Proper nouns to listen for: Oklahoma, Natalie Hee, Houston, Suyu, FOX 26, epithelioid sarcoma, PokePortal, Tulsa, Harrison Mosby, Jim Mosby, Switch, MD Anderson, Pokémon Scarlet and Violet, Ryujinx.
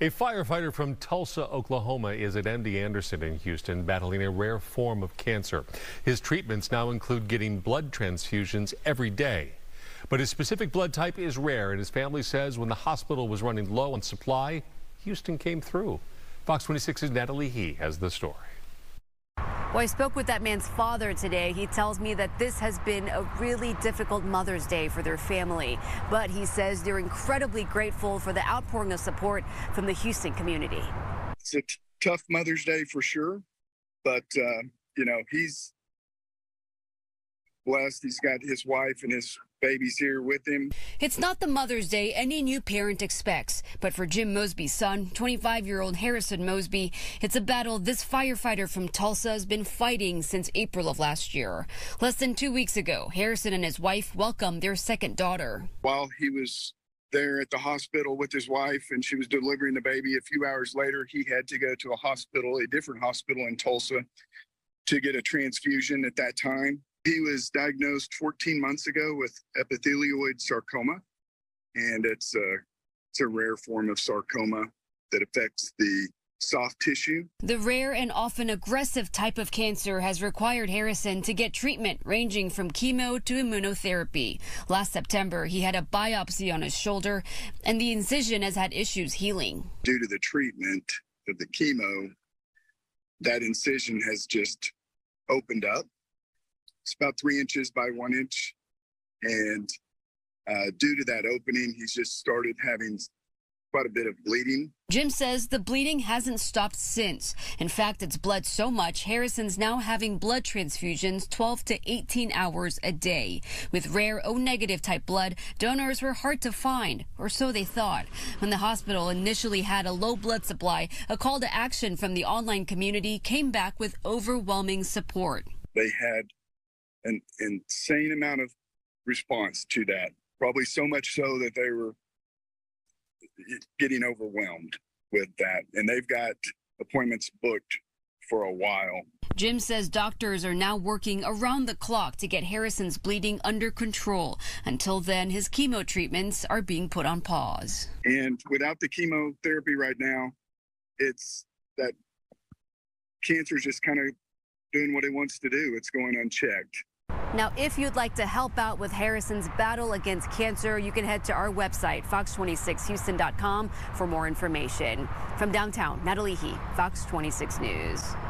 A firefighter from Tulsa, Oklahoma is at MD Anderson in Houston battling a rare form of cancer. His treatments now include getting blood transfusions every day. But his specific blood type is rare, and his family says when the hospital was running low on supply, Houston came through. FOX 26's Natalie Hee has the story. Well, I spoke with that man's father today. He tells me that this has been a really difficult Mother's Day for their family, but he says they're incredibly grateful for the outpouring of support from the Houston community. It's a tough Mother's Day for sure, but you know, he's blessed. He's got his wife and his babies here with him. It's not the Mother's Day any new parent expects, but for Jim Mosby's son, 25-year-old Harrison Mosby, it's a battle this firefighter from Tulsa has been fighting since April of last year. Less than 2 weeks ago, Harrison and his wife welcomed their second daughter. While he was there at the hospital with his wife and she was delivering the baby, a few hours later, he had to go to a hospital, a different hospital in Tulsa, to get a transfusion at that time. He was diagnosed 14 months ago with epithelioid sarcoma, and it's a rare form of sarcoma that affects the soft tissue. The rare and often aggressive type of cancer has required Harrison to get treatment ranging from chemo to immunotherapy. Last September, he had a biopsy on his shoulder, and the incision has had issues healing. Due to the treatment of the chemo, that incision has just opened up. It's about 3 inches by 1 inch, and due to that opening, he's just started having quite a bit of bleeding. Jim says the bleeding hasn't stopped since. In fact, it's bled so much, Harrison's now having blood transfusions 12 to 18 hours a day. With rare O-negative type blood, donors were hard to find, or so they thought. When the hospital initially had a low blood supply, a call to action from the online community came back with overwhelming support. They had an insane amount of response to that, probably so much so that they were getting overwhelmed with that, and they've got appointments booked for a while. Jim says doctors are now working around the clock to get Harrison's bleeding under control. Until then, his chemo treatments are being put on pause. And without the chemotherapy right now, it's that cancer's just kind of doing what it wants to do. It's going unchecked. Now, if you'd like to help out with Harrison's battle against cancer, you can head to our website, fox26houston.com, for more information. From downtown, Natalie Hee, Fox 26 News.